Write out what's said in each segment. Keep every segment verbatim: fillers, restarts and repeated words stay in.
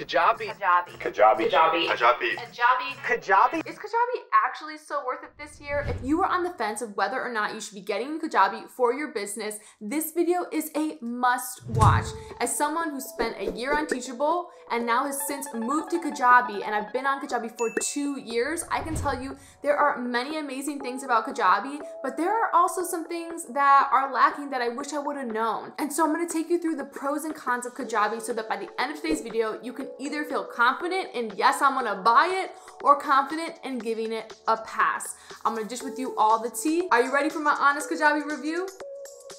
Kajabi. Kajabi. Kajabi. Kajabi. Kajabi. Kajabi. Kajabi. Is Kajabi actually still worth it this year? If you are on the fence of whether or not you should be getting Kajabi for your business, this video is a must watch. As someone who spent a year on Teachable and now has since moved to Kajabi, and I've been on Kajabi for two years, I can tell you there are many amazing things about Kajabi, but there are also some things that are lacking that I wish I would have known. And so I'm going to take you through the pros and cons of Kajabi so that by the end of today's video, you can either feel confident in, yes, I'm going to buy it, or confident in giving it a pass. I'm going to dish with you all the tea. Are you ready for my honest Kajabi review?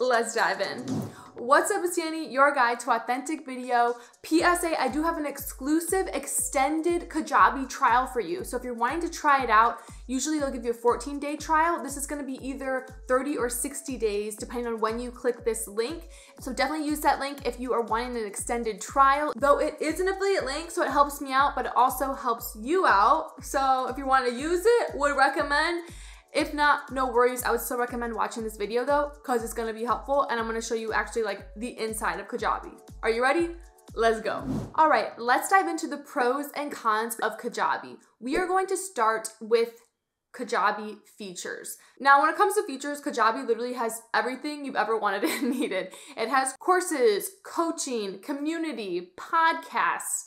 Let's dive in. What's up, it's Yanni, your guide to authentic video. P S A, I do have an exclusive extended Kajabi trial for you. So if you're wanting to try it out, usually they'll give you a fourteen day trial. This is gonna be either thirty or sixty days, depending on when you click this link. So definitely use that link if you are wanting an extended trial, though it is an affiliate link, so it helps me out, but it also helps you out. So if you wanna use it, would recommend. If not, no worries. I would still recommend watching this video though, cause it's gonna be helpful and I'm gonna show you actually like the inside of Kajabi. Are you ready? Let's go. All right, let's dive into the pros and cons of Kajabi. We are going to start with Kajabi features. Now, when it comes to features, Kajabi literally has everything you've ever wanted and needed. It has courses, coaching, community, podcasts,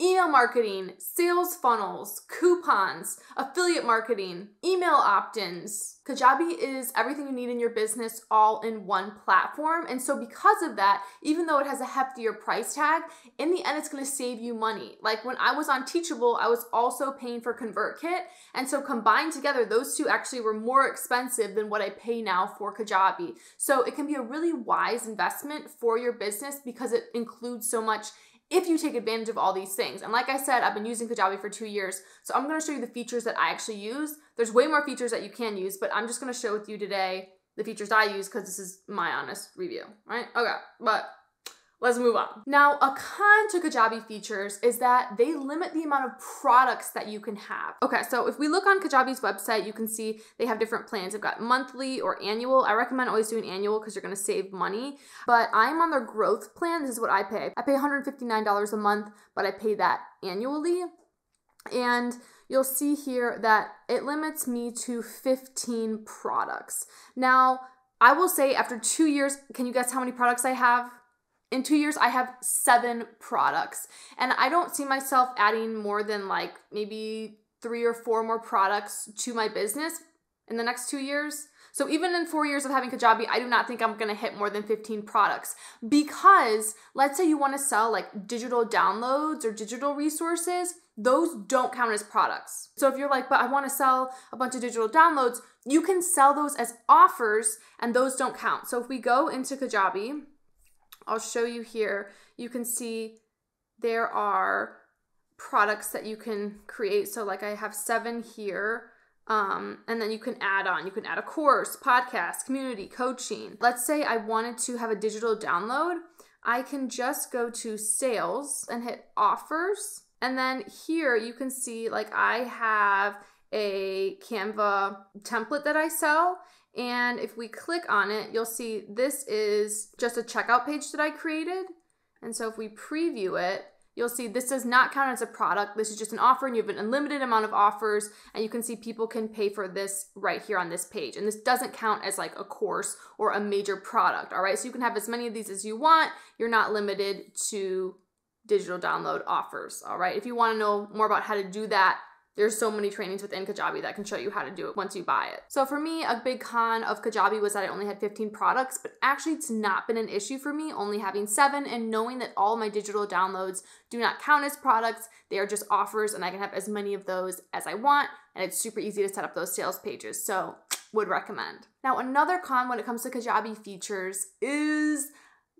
email marketing, sales funnels, coupons, affiliate marketing, email opt-ins. Kajabi is everything you need in your business all in one platform. And so because of that, even though it has a heftier price tag, in the end, it's gonna save you money. Like when I was on Teachable, I was also paying for ConvertKit. And so combined together, those two actually were more expensive than what I pay now for Kajabi. So it can be a really wise investment for your business because it includes so much if you take advantage of all these things. And like I said, I've been using Kajabi for two years, so I'm gonna show you the features that I actually use. There's way more features that you can use, but I'm just gonna share with you today the features I use because this is my honest review, right? Okay, but let's move on. Now, a con to Kajabi features is that they limit the amount of products that you can have. Okay, so if we look on Kajabi's website, you can see they have different plans. They've got monthly or annual. I recommend always doing annual because you're gonna save money, but I'm on their growth plan. This is what I pay. I pay one hundred fifty-nine dollars a month, but I pay that annually. And you'll see here that it limits me to fifteen products. Now, I will say after two years, can you guess how many products I have? In two years, I have seven products, and I don't see myself adding more than like maybe three or four more products to my business in the next two years. So even in four years of having Kajabi, I do not think I'm gonna hit more than fifteen products because let's say you wanna sell like digital downloads or digital resources, those don't count as products. So if you're like, but I wanna sell a bunch of digital downloads, you can sell those as offers and those don't count. So if we go into Kajabi, I'll show you here, you can see there are products that you can create. So like I have seven here, um, and then you can add on, you can add a course, podcast, community, coaching. Let's say I wanted to have a digital download. I can just go to sales and hit offers. And then here you can see like I have a Canva template that I sell. And if we click on it, you'll see this is just a checkout page that I created. And so if we preview it, you'll see this does not count as a product. This is just an offer and you have an unlimited amount of offers. And you can see people can pay for this right here on this page. And this doesn't count as like a course or a major product. All right, so you can have as many of these as you want. You're not limited to digital download offers. All right, if you wanna know more about how to do that, there's so many trainings within Kajabi that can show you how to do it once you buy it. So for me, a big con of Kajabi was that I only had fifteen products, but actually it's not been an issue for me, only having seven and knowing that all my digital downloads do not count as products. They are just offers and I can have as many of those as I want. And it's super easy to set up those sales pages. So would recommend. Now, another con when it comes to Kajabi features is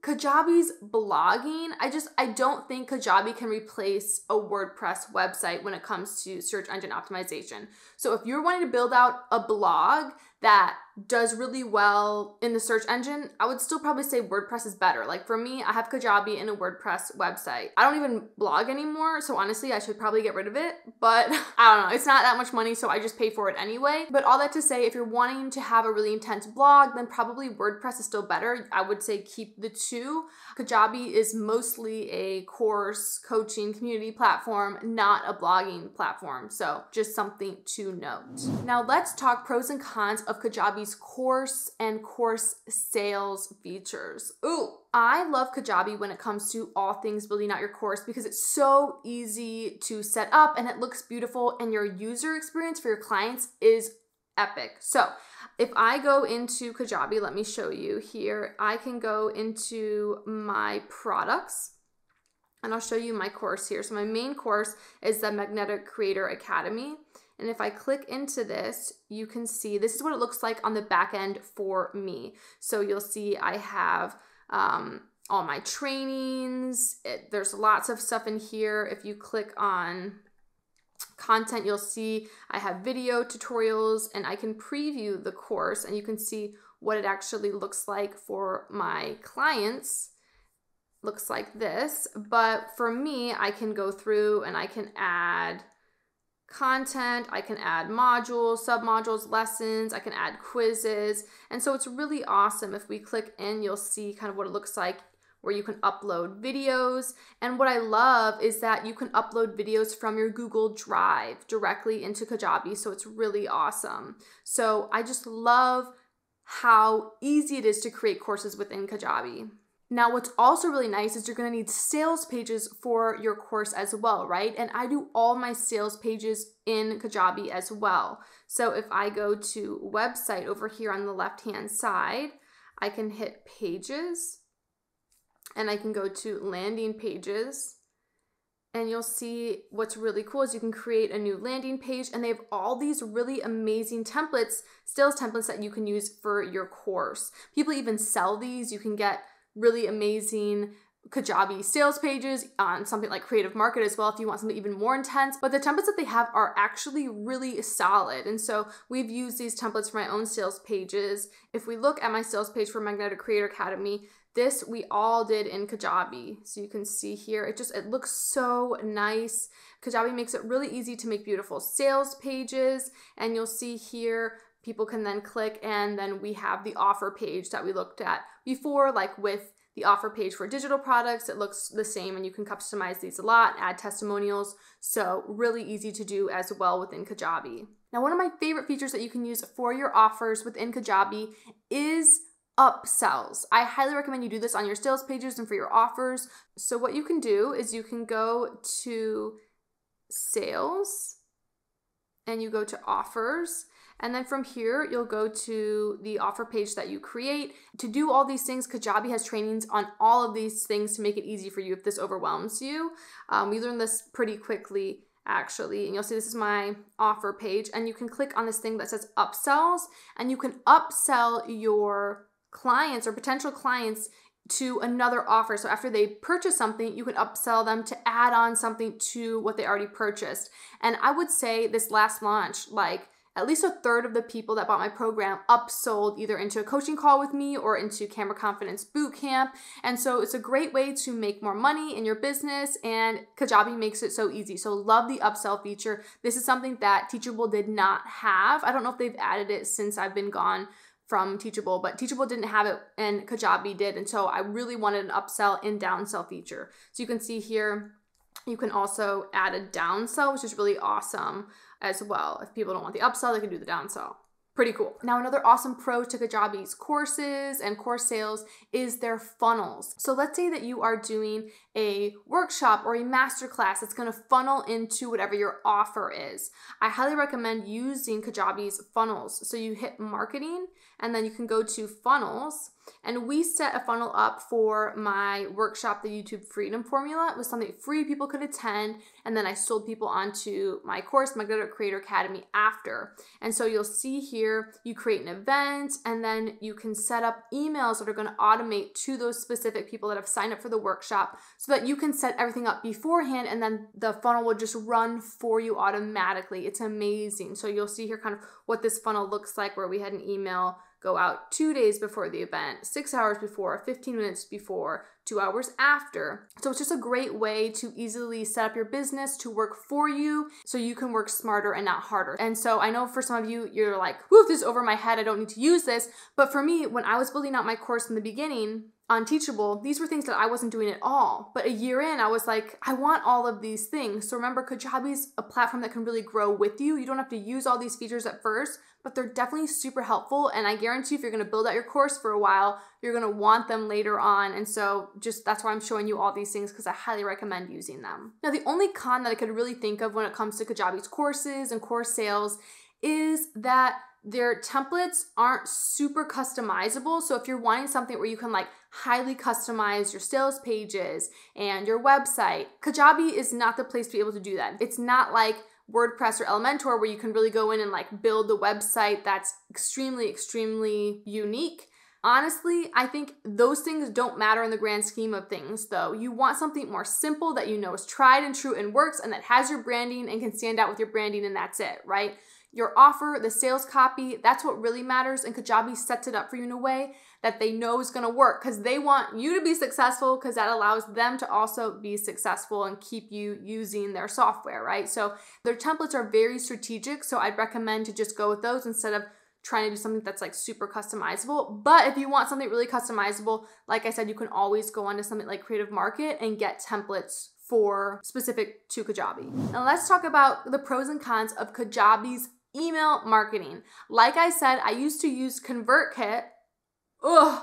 Kajabi's blogging. I just, I don't think Kajabi can replace a WordPress website when it comes to search engine optimization. So if you're wanting to build out a blog that does really well in the search engine, I would still probably say WordPress is better. Like for me, I have Kajabi and a WordPress website. I don't even blog anymore, so honestly, I should probably get rid of it, but I don't know, it's not that much money, so I just pay for it anyway. But all that to say, if you're wanting to have a really intense blog, then probably WordPress is still better. I would say keep the two. Kajabi is mostly a course, coaching, community platform, not a blogging platform, so just something to note. Now let's talk pros and cons of Kajabi's course and course sales features. Ooh, I love Kajabi when it comes to all things building out your course because it's so easy to set up and it looks beautiful and your user experience for your clients is epic. So if I go into Kajabi, let me show you here. I can go into my products and I'll show you my course here. So my main course is the Magnetic Creator Academy. And if I click into this, you can see this is what it looks like on the back end for me. So you'll see I have um, all my trainings. It, there's lots of stuff in here. If you click on content, you'll see I have video tutorials and I can preview the course and you can see what it actually looks like for my clients. Looks like this, but for me, I can go through and I can add content, I can add modules, sub-modules, lessons, I can add quizzes. And so it's really awesome. If we click in, you'll see kind of what it looks like where you can upload videos. And what I love is that you can upload videos from your Google Drive directly into Kajabi. So it's really awesome. So I just love how easy it is to create courses within Kajabi. Now, what's also really nice is you're gonna need sales pages for your course as well, right? And I do all my sales pages in Kajabi as well. So if I go to website over here on the left-hand side, I can hit pages and I can go to landing pages. And you'll see what's really cool is you can create a new landing page and they have all these really amazing templates, sales templates that you can use for your course. People even sell these. You can get really amazing Kajabi sales pages on something like Creative Market as well if you want something even more intense. But the templates that they have are actually really solid. And so we've used these templates for my own sales pages. If we look at my sales page for Magnetic Creator Academy, this we all did in Kajabi. So you can see here, it just, it looks so nice. Kajabi makes it really easy to make beautiful sales pages. And you'll see here, people can then click and then we have the offer page that we looked at before, like with the offer page for digital products. It looks the same and you can customize these a lot, add testimonials. So really easy to do as well within Kajabi. Now, one of my favorite features that you can use for your offers within Kajabi is upsells. I highly recommend you do this on your sales pages and for your offers. So what you can do is you can go to sales and you go to offers. And then from here, you'll go to the offer page that you create. To do all these things, Kajabi has trainings on all of these things to make it easy for you if this overwhelms you. Um, we learned this pretty quickly, actually. And you'll see this is my offer page. And you can click on this thing that says upsells. And you can upsell your clients or potential clients to another offer. So after they purchase something, you can upsell them to add on something to what they already purchased. And I would say this last launch, like, at least a third of the people that bought my program upsold either into a coaching call with me or into Camera Confidence Bootcamp. And so it's a great way to make more money in your business and Kajabi makes it so easy. So love the upsell feature. This is something that Teachable did not have. I don't know if they've added it since I've been gone from Teachable, but Teachable didn't have it and Kajabi did. And so I really wanted an upsell and downsell feature. So you can see here, you can also add a downsell, which is really awesome as well. If people don't want the upsell, they can do the downsell. Pretty cool. Now, another awesome pro to Kajabi's courses and course sales is their funnels. So let's say that you are doing a workshop or a masterclass that's going to funnel into whatever your offer is. I highly recommend using Kajabi's funnels. So you hit marketing and then you can go to funnels And we set a funnel up for my workshop, the YouTube Freedom Formula. It was something free people could attend. And then I sold people onto my course, Magnetic Creator Academy, after. And so you'll see here, you create an event and then you can set up emails that are going to automate to those specific people that have signed up for the workshop so that you can set everything up beforehand and then the funnel will just run for you automatically. It's amazing. So you'll see here kind of what this funnel looks like, where we had an email go out two days before the event, six hours before, fifteen minutes before, two hours after. So it's just a great way to easily set up your business to work for you so you can work smarter and not harder. And so I know for some of you, you're like, woof, this is over my head, I don't need to use this. But for me, when I was building out my course in the beginning on Teachable, these were things that I wasn't doing at all. But a year in, I was like, I want all of these things. So remember, Kajabi is a platform that can really grow with you. You don't have to use all these features at first, but they're definitely super helpful. And I guarantee if you're gonna build out your course for a while, you're gonna want them later on. And so just that's why I'm showing you all these things, because I highly recommend using them. Now, the only con that I could really think of when it comes to Kajabi's courses and course sales is that their templates aren't super customizable. So if you're wanting something where you can like highly customize your sales pages and your website, Kajabi is not the place to be able to do that. It's not like WordPress or Elementor where you can really go in and like build the website that's extremely, extremely unique. Honestly, I think those things don't matter in the grand scheme of things, though. You want something more simple that you know is tried and true and works and that has your branding and can stand out with your branding, and that's it, right? Your offer, the sales copy, that's what really matters. And Kajabi sets it up for you in a way that they know is gonna work, because they want you to be successful, because that allows them to also be successful and keep you using their software, right? So their templates are very strategic. So I'd recommend to just go with those instead of trying to do something that's like super customizable. But if you want something really customizable, like I said, you can always go onto something like Creative Market and get templates for specific to Kajabi. Now let's talk about the pros and cons of Kajabi's email marketing. Like I said, I used to use ConvertKit. Ugh,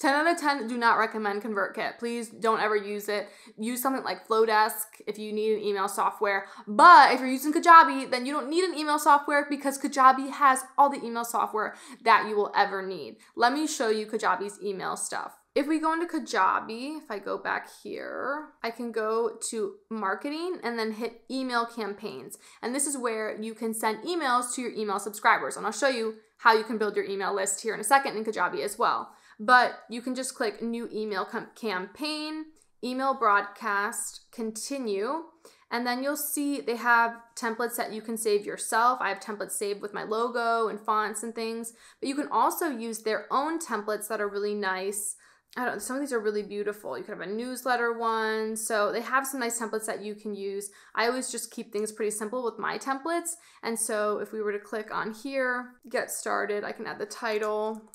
ten out of ten, do not recommend ConvertKit. Please don't ever use it. Use something like Flowdesk if you need an email software. But if you're using Kajabi, then you don't need an email software, because Kajabi has all the email software that you will ever need. Let me show you Kajabi's email stuff. If we go into Kajabi, if I go back here, I can go to marketing and then hit email campaigns. And this is where you can send emails to your email subscribers. And I'll show you how you can build your email list here in a second in Kajabi as well. But you can just click new email campaign, email broadcast, continue. And then you'll see they have templates that you can save yourself. I have templates saved with my logo and fonts and things, but you can also use their own templates that are really nice. I don't know, some of these are really beautiful. You could have a newsletter one. So they have some nice templates that you can use. I always just keep things pretty simple with my templates. And so if we were to click on here, get started, I can add the title.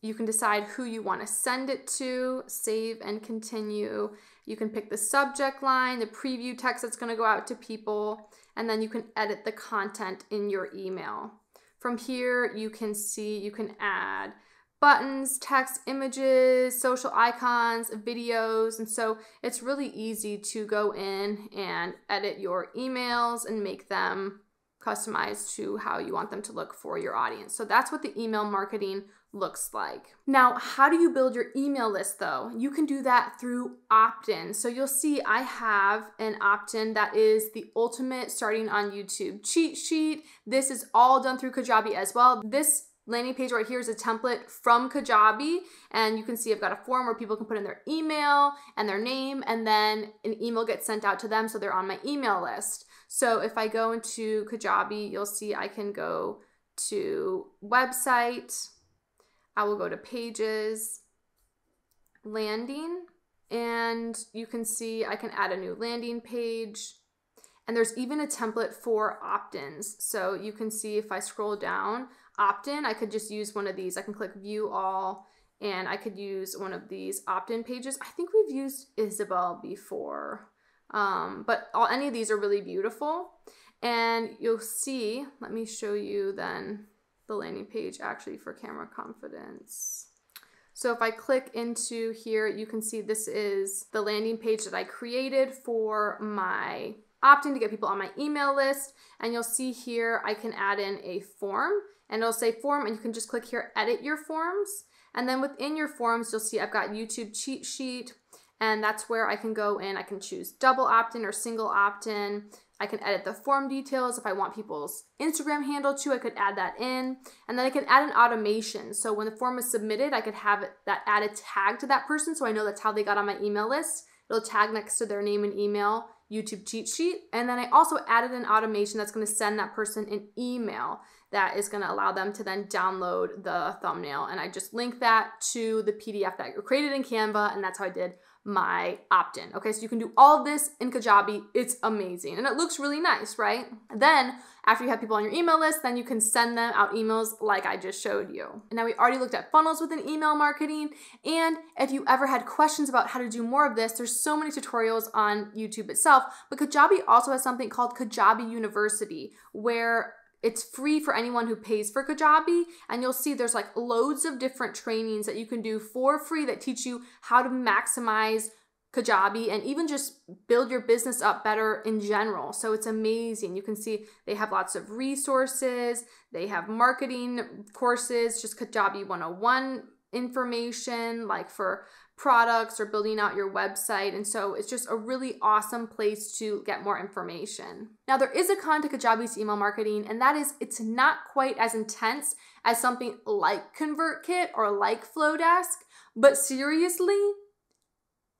You can decide who you want to send it to, save and continue. You can pick the subject line, the preview text that's going to go out to people, and then you can edit the content in your email. From here, you can see, you can add buttons, text, images, social icons, videos. And so it's really easy to go in and edit your emails and make them customized to how you want them to look for your audience. So that's what the email marketing looks like. Now, how do you build your email list though? You can do that through opt-in. So you'll see I have an opt-in that is the ultimate starting on YouTube cheat sheet. This is all done through Kajabi as well. This landing page right here is a template from Kajabi, and you can see I've got a form where people can put in their email and their name, and then an email gets sent out to them so they're on my email list. So if I go into Kajabi, you'll see I can go to website, I will go to pages, landing, and you can see I can add a new landing page. And there's even a template for opt-ins. So you can see if I scroll down, opt-in, I could just use one of these. I can click view all, and I could use one of these opt-in pages. I think we've used Isabel before, um, but all, any of these are really beautiful. And you'll see, let me show you then the landing page actually for Camera Confidence. So if I click into here, you can see this is the landing page that I created for my opting to get people on my email list. And you'll see here, I can add in a form and it'll say form, and you can just click here, edit your forms. And then within your forms, you'll see I've got YouTube cheat sheet, and that's where I can go in. I can choose double opt-in or single opt-in. I can edit the form details. If I want people's Instagram handle too, I could add that in. And then I can add an automation. So when the form is submitted, I could have that add a tag to that person, so I know that's how they got on my email list. It'll tag next to their name and email, YouTube cheat sheet. And then I also added an automation that's going to send that person an email that is going to allow them to then download the thumbnail. And I just link that to the P D F that you created in Canva. And that's how I did my opt-in. Okay, so you can do all of this in Kajabi. It's amazing. And it looks really nice, right? Then after you have people on your email list, then you can send them out emails like I just showed you. And now we already looked at funnels within email marketing. And if you ever had questions about how to do more of this, there's so many tutorials on YouTube itself, but Kajabi also has something called Kajabi University, where it's free for anyone who pays for Kajabi, and you'll see there's like loads of different trainings that you can do for free that teach you how to maximize Kajabi and even just build your business up better in general. So it's amazing. You can see they have lots of resources. They have marketing courses, just Kajabi one oh one information, like for products or building out your website. And so it's just a really awesome place to get more information. Now there is a con to Kajabi's email marketing, and that is it's not quite as intense as something like ConvertKit or like Flowdesk, but seriously,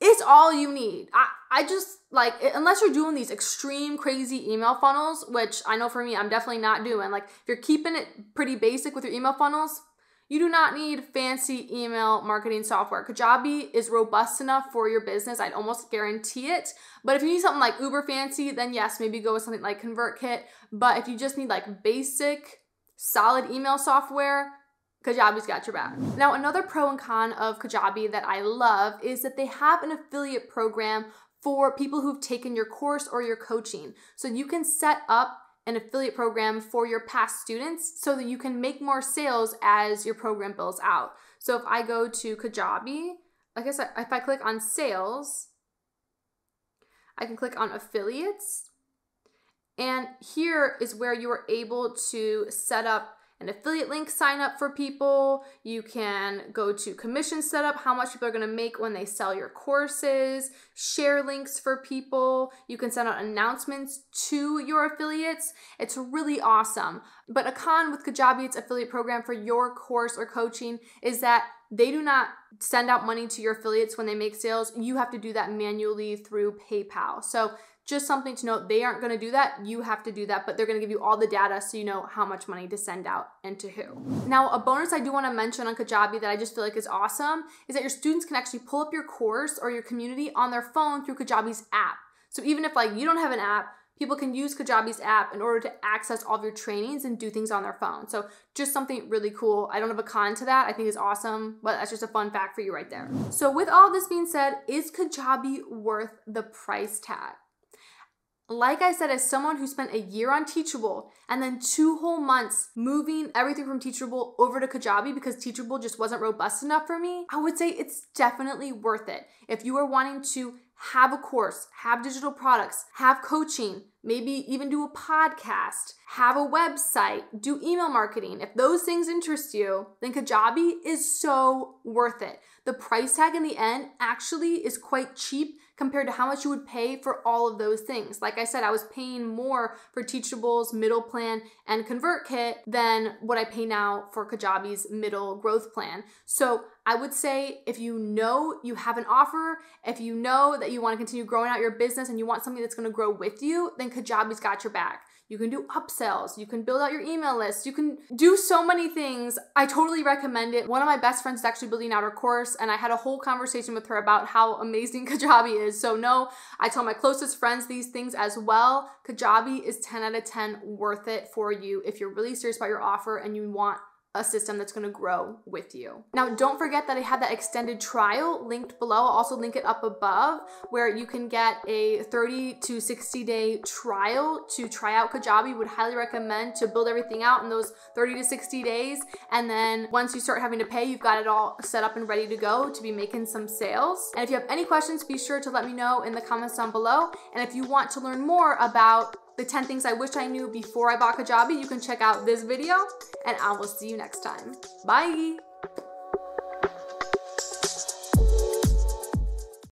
it's all you need. I, I just like, unless you're doing these extreme crazy email funnels, which I know for me, I'm definitely not doing. Like if you're keeping it pretty basic with your email funnels, you do not need fancy email marketing software. Kajabi is robust enough for your business. I'd almost guarantee it. But if you need something like uber fancy, then yes, maybe go with something like ConvertKit. But if you just need like basic, solid email software, Kajabi's got your back. Now, another pro and con of Kajabi that I love is that they have an affiliate program for people who've taken your course or your coaching. So you can set up an affiliate program for your past students so that you can make more sales as your program builds out. So if I go to Kajabi, I guess if I click on sales, I can click on affiliates. And here is where you are able to set up an affiliate link sign up for people. You can go to commission setup, how much people are gonna make when they sell your courses, share links for people. You can send out announcements to your affiliates. It's really awesome. But a con with Kajabi's affiliate program for your course or coaching is that they do not send out money to your affiliates when they make sales. You have to do that manually through PayPal. So just something to note, they aren't gonna do that. You have to do that, but they're gonna give you all the data so you know how much money to send out and to who. Now, a bonus I do wanna mention on Kajabi that I just feel like is awesome is that your students can actually pull up your course or your community on their phone through Kajabi's app. So even if like you don't have an app, people can use Kajabi's app in order to access all of your trainings and do things on their phone. So just something really cool. I don't have a con to that. I think it's awesome, but that's just a fun fact for you right there. So with all this being said, is Kajabi worth the price tag? Like I said, as someone who spent a year on Teachable and then two whole months moving everything from Teachable over to Kajabi because Teachable just wasn't robust enough for me, I would say it's definitely worth it. If you are wanting to have a course, have digital products, have coaching, maybe even do a podcast, have a website, do email marketing, if those things interest you, then Kajabi is so worth it. The price tag in the end actually is quite cheap compared to how much you would pay for all of those things. Like I said, I was paying more for Teachable's middle plan and ConvertKit than what I pay now for Kajabi's middle growth plan. So I would say if you know you have an offer, if you know that you want to continue growing out your business and you want something that's going to grow with you, then Kajabi's got your back. You can do upsells, you can build out your email list, you can do so many things. I totally recommend it. One of my best friends is actually building out her course, and I had a whole conversation with her about how amazing Kajabi is. So no, I tell my closest friends these things as well. Kajabi is ten out of ten worth it for you if you're really serious about your offer and you want a system that's gonna grow with you. Now, don't forget that I had that extended trial linked below. I'll also link it up above where you can get a thirty to sixty day trial to try out Kajabi. Would highly recommend to build everything out in those thirty to sixty days. And then once you start having to pay, you've got it all set up and ready to go to be making some sales. And if you have any questions, be sure to let me know in the comments down below. And if you want to learn more about the ten things I wish I knew before I bought Kajabi, you can check out this video, and I will see you next time. Bye.